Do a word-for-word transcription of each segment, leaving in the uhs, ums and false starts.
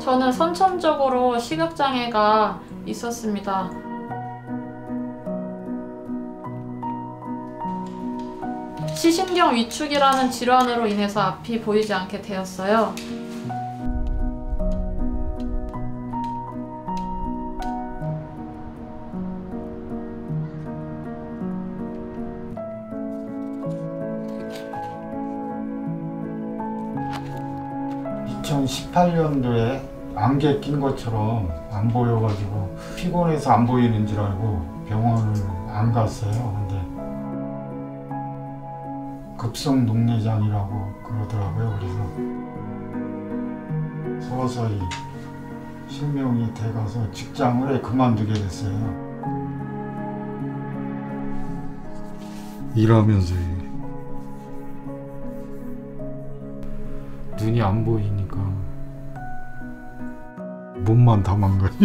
저는 선천적으로 시각장애가 있었습니다. 시신경 위축이라는 질환으로 인해서 앞이 보이지 않게 되었어요. 이천십팔 년도에 안개 낀 것처럼 안 보여가지고 피곤해서 안 보이는 줄 알고 병원을 안 갔어요. 근데 급성 녹내장이라고 그러더라고요. 그래서 서서히 실명이 돼가서 직장을 그만두게 됐어요. 일하면서 눈이 안 보이니까 몸만 다 망가지.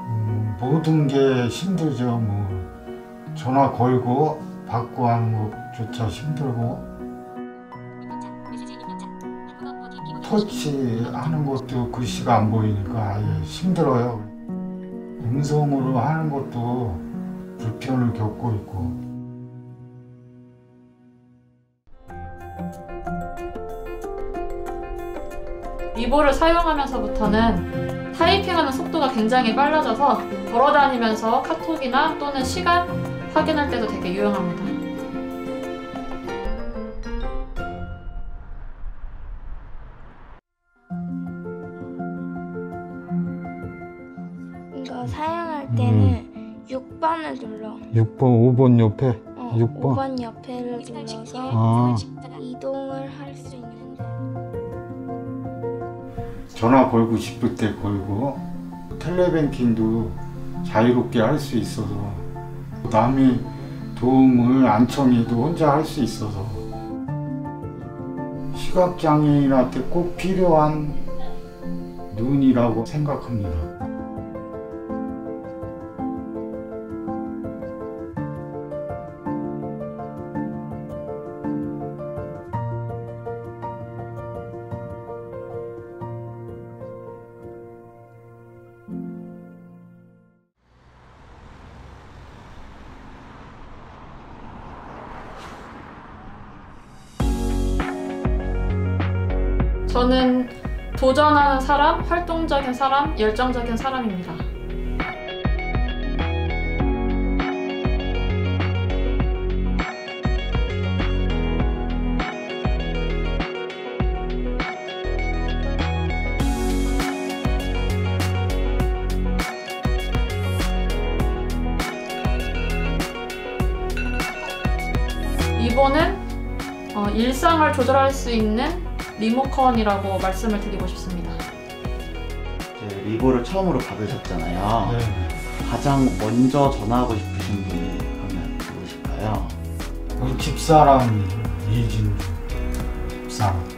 음, 모든 게 힘들죠. 뭐 전화 걸고 받고 하는 것조차 힘들고, 터치하는 것도 글씨가 안 보이니까 아예 힘들어요. 음성으로 하는 것도 불편을 겪고 있고. 위보를 사용하면서부터는 타이핑하는 속도가 굉장히 빨라져서 걸어다니면서 카톡이나 또는 시간 확인할 때도 되게 유용합니다. 이거 사용할 때는 음. 육 번을 눌러. 육 번, 오 번 옆에? 어, 육 번. 오 번 옆에를 눌러서 아. 이동을 할 수 있는. 전화 걸고 싶을 때 걸고, 텔레뱅킹도 자유롭게 할 수 있어서, 남이 도움을 안 청해도 혼자 할 수 있어서, 시각장애인한테 꼭 필요한 눈이라고 생각합니다. 저는 도전하는 사람, 활동적인 사람, 열정적인 사람입니다. 이번은 어, 일상을 조절할 수 있는 리모컨이라고 말씀을 드리고 싶습니다. 이제 위보를 처음으로 받으셨잖아요. 네. 가장 먼저 전화하고 싶으신 분이 그러면 누구실까요? 우리 집사람 이진주 집사람.